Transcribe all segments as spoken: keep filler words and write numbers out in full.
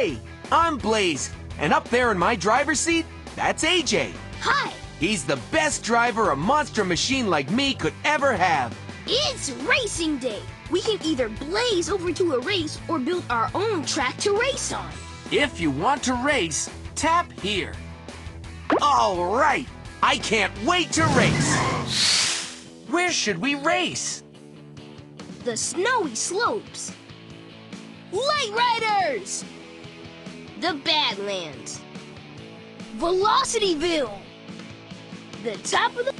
Hey, I'm Blaze, and up there in my driver's seat, that's A J. Hi. He's the best driver a monster machine like me could ever have. It's racing day. We can either blaze over to a race or build our own track to race on. If you want to race, tap here. All right, I can't wait to race. Where should we race? The snowy slopes. Light Riders! The Badlands. Velocityville! The top of the...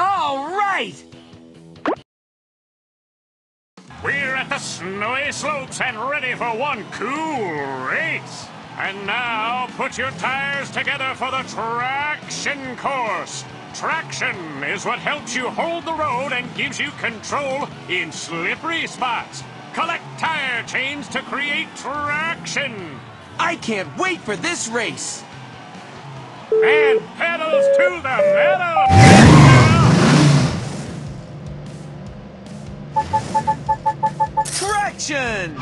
All right! We're at the snowy slopes and ready for one cool race. And now, put your tires together for the traction course. Traction is what helps you hold the road and gives you control in slippery spots. Collect tire chains to create traction. I can't wait for this race. And pedals to the metal. Traction!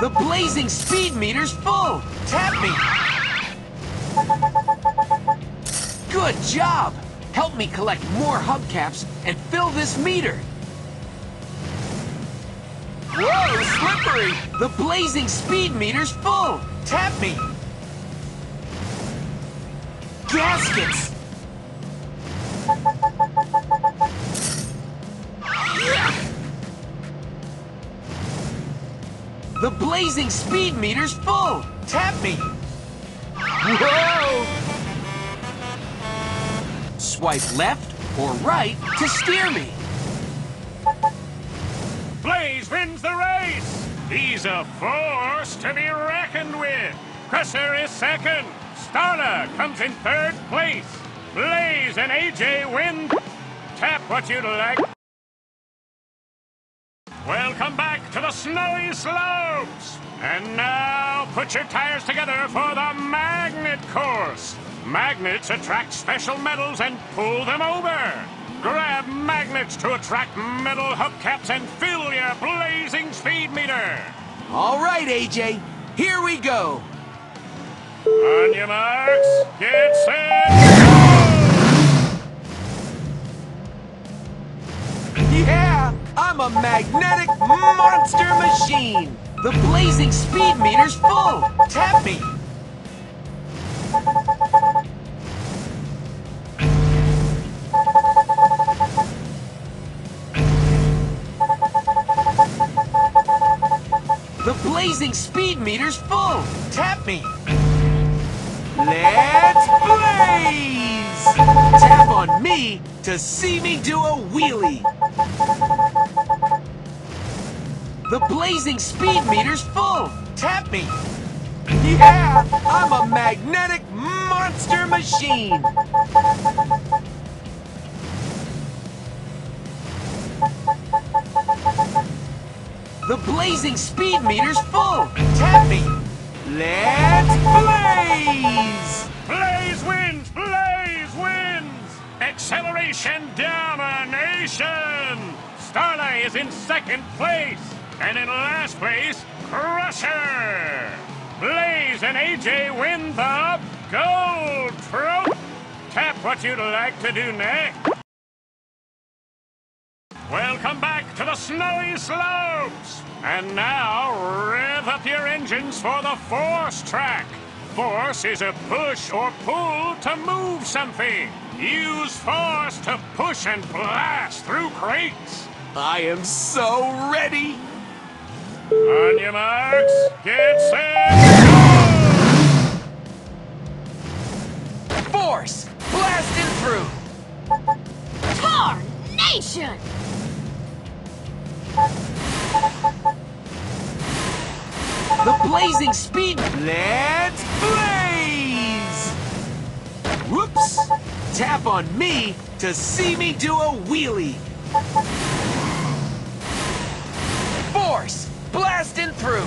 The blazing speed meter's full. Tap me. Good job! Help me collect more hubcaps and fill this meter. Whoa, slippery! The blazing speed meter's full. Tap me. Gaskets! The blazing speed meter's full. Tap me. Whoa! Swipe left or right to steer me. Blaze wins the race. He's a force to be reckoned with. Crusher is second. Starla comes in third place. Blaze and A J win. Tap what you'd like. Welcome back to the snowy slopes. And now put your tires together for the magnet course. Magnets attract special metals and pull them over. Grab magnets to attract metal hubcaps and fill your blazing speed meter. All right, A J, here we go. On your marks, get set, go! Yeah, I'm a magnetic monster machine. The blazing speed meter's full. Tap me. The blazing speed meter's full. Tap me. Let's blaze! Tap on me to see me do a wheelie. The blazing speed meter's full. Tap me. Yeah, I'm a magnetic monster machine. The blazing speed meter's full. Tap me. Let's blaze! Blaze wins! Blaze wins! Acceleration domination! Starlight is in second place. And in last place, Crusher! Blaze and A J win the gold trophy! Tap what you'd like to do next. Welcome back to the snowy slopes! And now, rev up your engines for the force track. Force is a push or pull to move something. Use force to push and blast through crates. I am so ready. On your marks, get set, go! Force, blasting through. Tarnation! The blazing speed. Let's blaze! Whoops! Tap on me to see me do a wheelie. Force blasting through.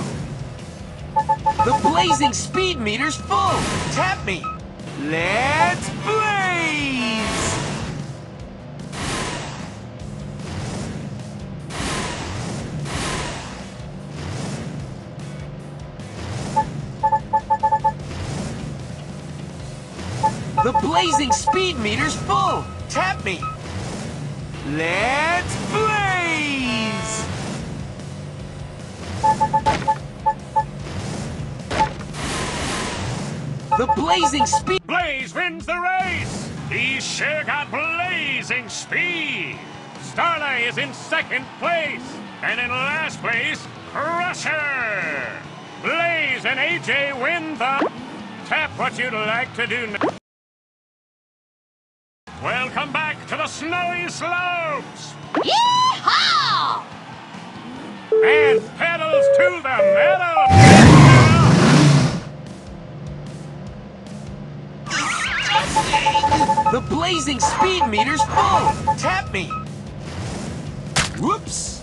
The blazing speed meter's full. Tap me. Let's blaze! The blazing speed meter's full! Tap me! Let's blaze! The blazing speed... Blaze wins the race! He's sure got blazing speed! Starla is in second place! And in last place, Crusher! Blaze and A J win the... Tap what you'd like to do now. Welcome back to the snowy slopes! Yee-haw! And pedals to the metal! The blazing speed meter's full! Tap me! Whoops!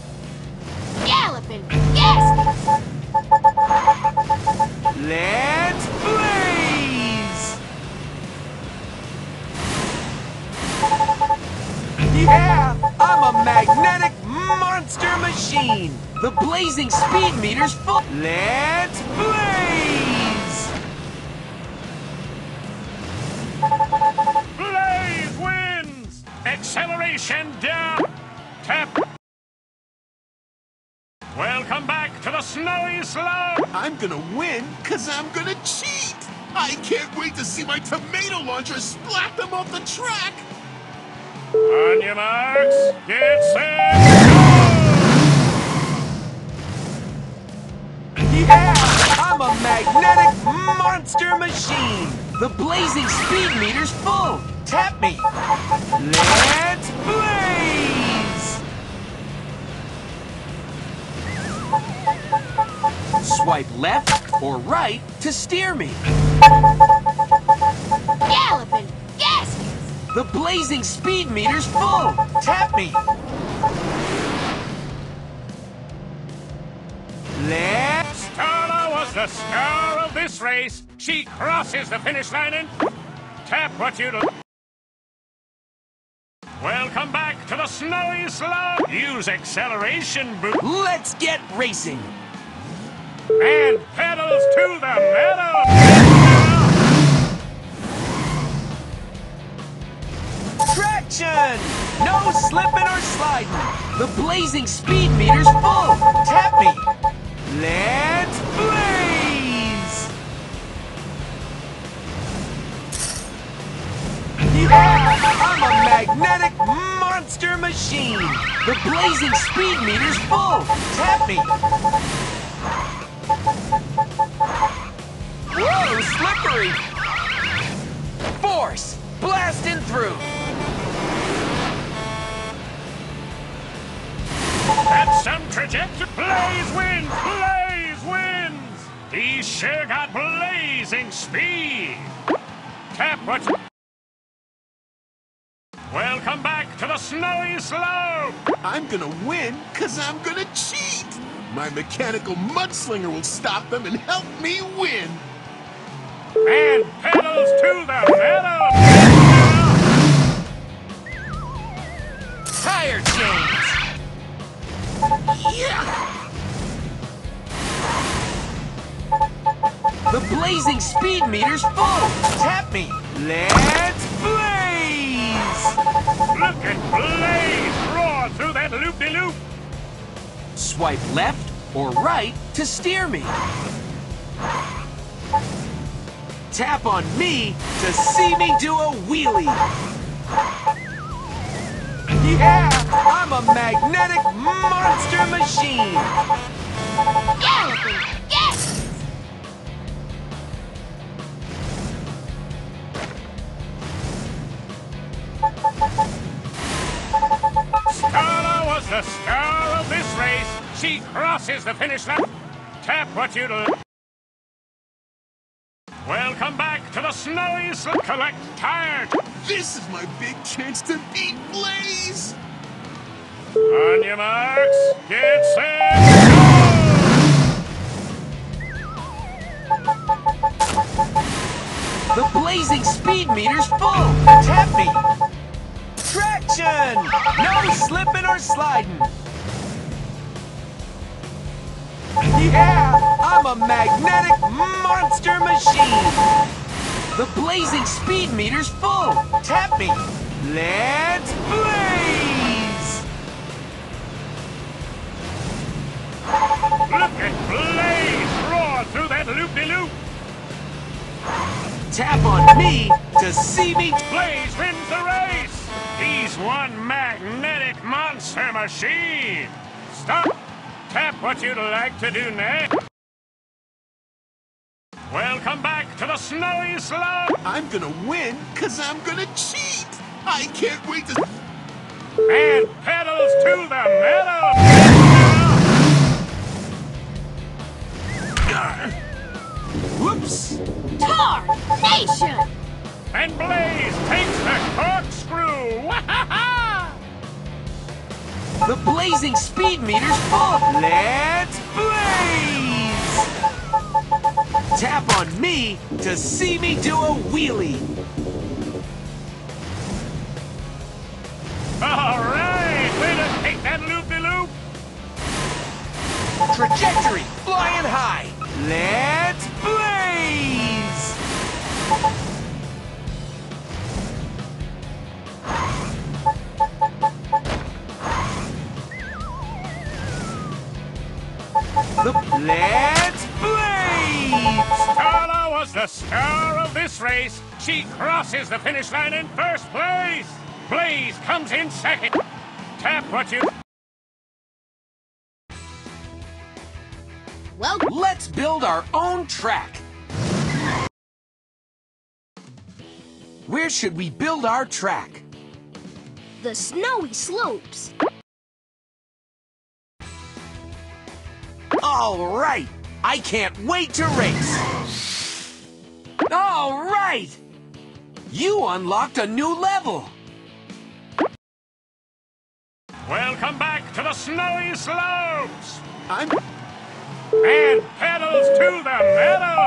Galloping gasket! Let's blaze! Yeah! I'm a magnetic monster machine! The blazing speed meter's full! Let's blaze! Blaze wins! Acceleration down! Tap! Welcome back to the snowy slope! I'm gonna win, cause I'm gonna cheat! I can't wait to see my tomato launcher splat them off the track! On your marks, get set, go! Yeah! I'm a magnetic monster machine! The blazing speed meter's full! Tap me! Let's blaze! Swipe left or right to steer me. Galloping gaskets! The blazing speed meter's full! Tap me! Let's... Starla was the star of this race! She crosses the finish line and... Tap what you'd... Welcome back to the snowy slope! Use acceleration boot! Let's get racing! And pedals to the metal! Traction! No slipping or sliding! The blazing speed meter's full! Tap me! Let's blaze! Yeah! I'm a magnetic monster machine! The blazing speed meter's full! Tap me! Whoa, slippery! Force! Blasting through! That's some trajectory! Blaze wins! Blaze wins! He sure got blazing speed! Tap what... Welcome back to the snowy slope! I'm gonna win, cause I'm gonna cheat! My mechanical mudslinger will stop them and help me win! And pedals to the metal! Tire chains! Yeah. The blazing speed meter's full! Tap me! Let's blaze! Look at Blaze roar through that loop-de-loop! Swipe left or right to steer me. Tap on me to see me do a wheelie. Yeah, I'm a magnetic monster machine. Galloping gaskets! Starla was the star of this race. She crosses the finish line. Tap what you'd like. Welcome back to the snowy slope. Collect tire. This is my big chance to beat Blaze. On your marks, get set, go! The blazing speed meter's full. Tap me. Traction. No slipping or sliding. Yeah, I'm a magnetic monster machine! The blazing speed meter's full! Tap me! Let's blaze! Look at blaze! Roar through that loop-de-loop! Tap on me to see me! Blaze wins the race! He's one magnetic monster machine! Stop! Tap what you'd like to do next! Welcome back to the snowy slum! I'm gonna win, cause I'm gonna cheat! I can't wait to... And pedals to the metal! Whoops! Tarnation! And Blaze takes the corkscrew! The blazing speed meter's full! Let's blaze! Tap on me to see me do a wheelie. All right, way to take that loop-de-loop. Trajectory flying high. Let's blaze. The let's Starla was the star of this race. She crosses the finish line in first place. Blaze comes in second. Tap what you... Well, let's build our own track. Where should we build our track? The snowy slopes. All right. I can't wait to race! All right! You unlocked a new level! Welcome back to the snowy slopes! I'm... And pedals to the metal!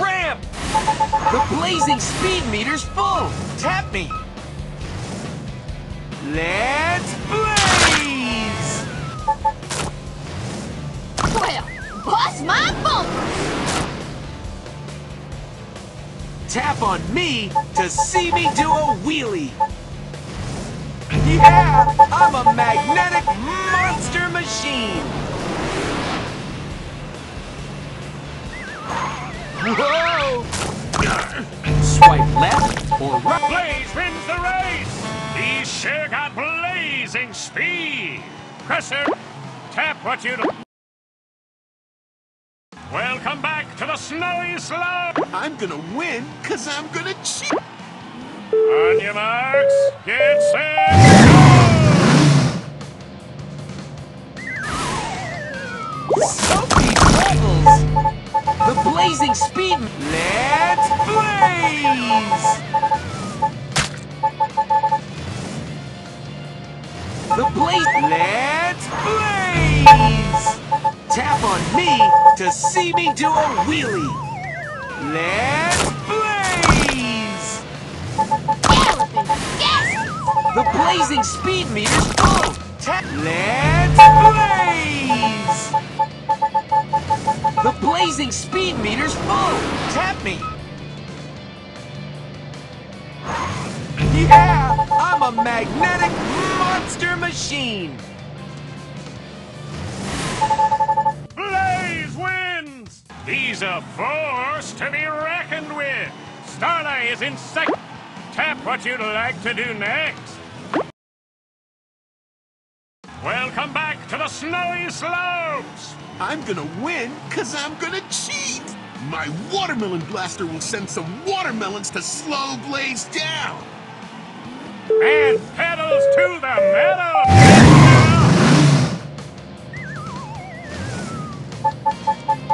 Ramp! The blazing speed meter's full! Tap me! Let's blaze! Well, bust my bumper! Tap on me to see me do a wheelie! Yeah! I'm a magnetic monster machine! Whoa! Swipe left or right! Blaze wins the race! He's sure got blazing speed! Crusher, tap what you... Welcome back to the snowy slum! I'm gonna win, cause I'm gonna cheat! On your marks, get set, go! Soapy bubbles! The blazing speed... Let's blaze! The blaze! Let's blaze! Tap on me to see me do a wheelie! Let's blaze! The blazing speed meter's full! Tap! Let's blaze! The blazing speed meter's full! Tap me! Yeah! I'm a magnetic monster machine! Blaze wins! He's a force to be reckoned with! Starlight is in second! Tap what you'd like to do next! Welcome back to the snowy slopes! I'm gonna win, cause I'm gonna cheat! My watermelon blaster will send some watermelons to slow Blaze down! And pedals to the metal! No,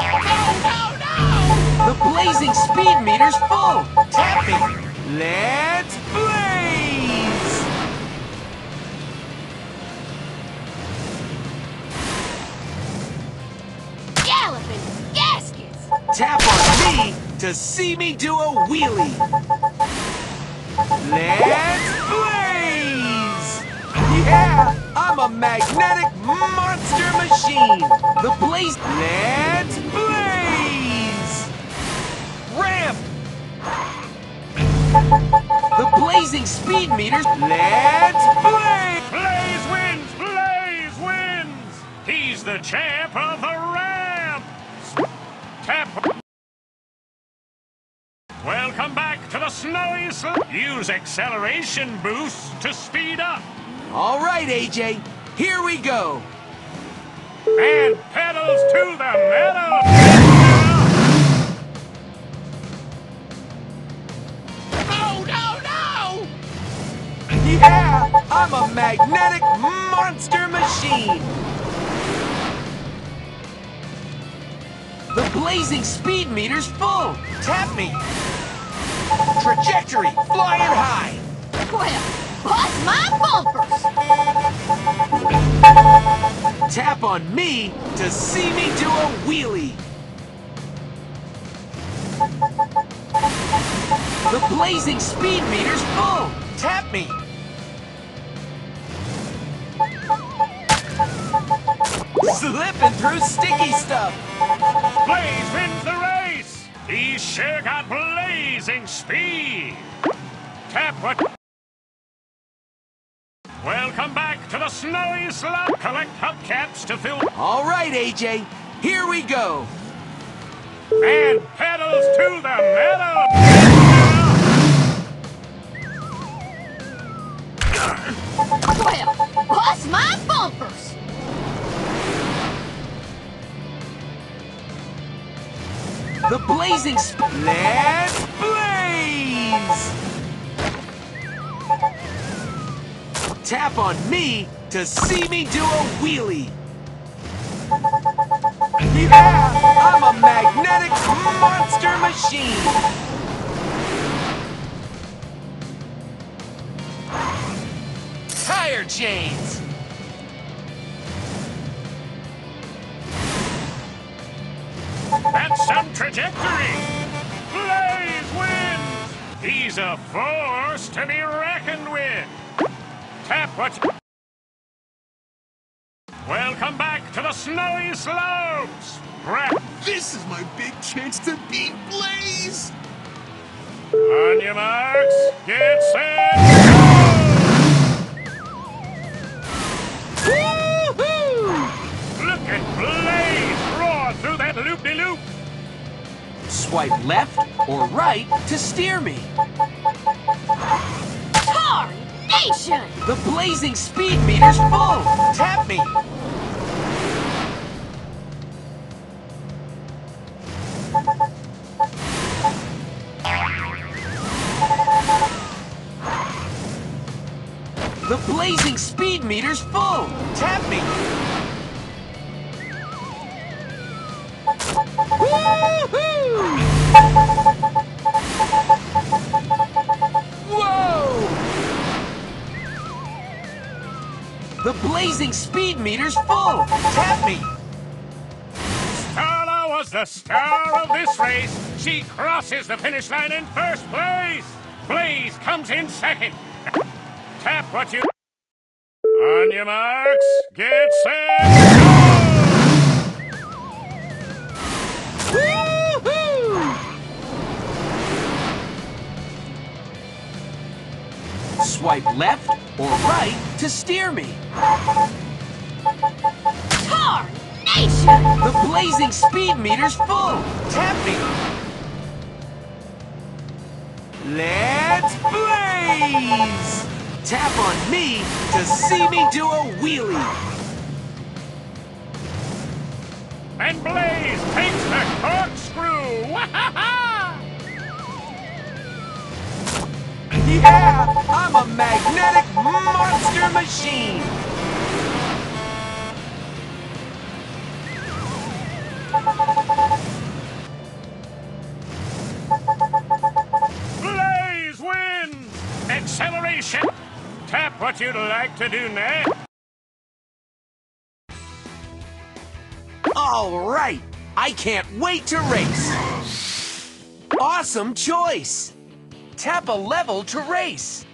no, no! The blazing speed meter's full! Tap me! Let's blaze! Galloping gaskets! Tap on me to see me do a wheelie! Let's blaze! Yeah! I'm a a magnetic monster machine. The blaze. Let's blaze. Ramp. The blazing speed meters. Let's blaze. Blaze wins. Blaze wins. He's the champ of the ramp. Tap. Welcome back to the snowy slope. Use acceleration boosts to speed up. All right, A J, here we go. And pedals to the metal. Oh, no, no! Yeah, I'm a magnetic monster machine. The blazing speed meter's full. Tap me. Trajectory flying high. Well, what's my bumpers? Tap on me to see me do a wheelie. The blazing speed meter's full. Tap me. Slipping through sticky stuff. Blaze wins the race. He's sure got blazing speed. Tap what? Welcome back to the snowy slot. Collect hubcaps to fill. All right, A J, here we go. And pedals to the metal. Well, what's my bumpers? The blazing sp- Let's blaze! Tap on me to see me do a wheelie. Yeah, I'm a magnetic monster machine. Tire chains. That's some trajectory. Blaze wins. He's a force to be reckoned with. Tap what's... Welcome back to the snowy slopes! This is my big chance to beat Blaze! On your marks, get set, go! Woo-hoo! Look at Blaze roar through that loop-de-loop! -loop. Swipe left or right to steer me. Tar! The blazing speed meter's full! Tap me! The blazing speed meter's full! Tap me! Woo-hoo! Whoa! The blazing speed meter's full! Tap me! Starla was the star of this race! She crosses the finish line in first place! Blaze comes in second! Tap what you... On your marks, get set, go! Woo-hoo! Swipe left or right to steer me. Tarnation! The blazing speed meter's full. Tap me. Let's blaze! Tap on me to see me do a wheelie. And Blaze takes the corkscrew! Yeah, I'm a magnetic monster machine. Blaze wins! Acceleration! Tap what you'd like to do next. All right, I can't wait to race. Awesome choice. Tap a level to race.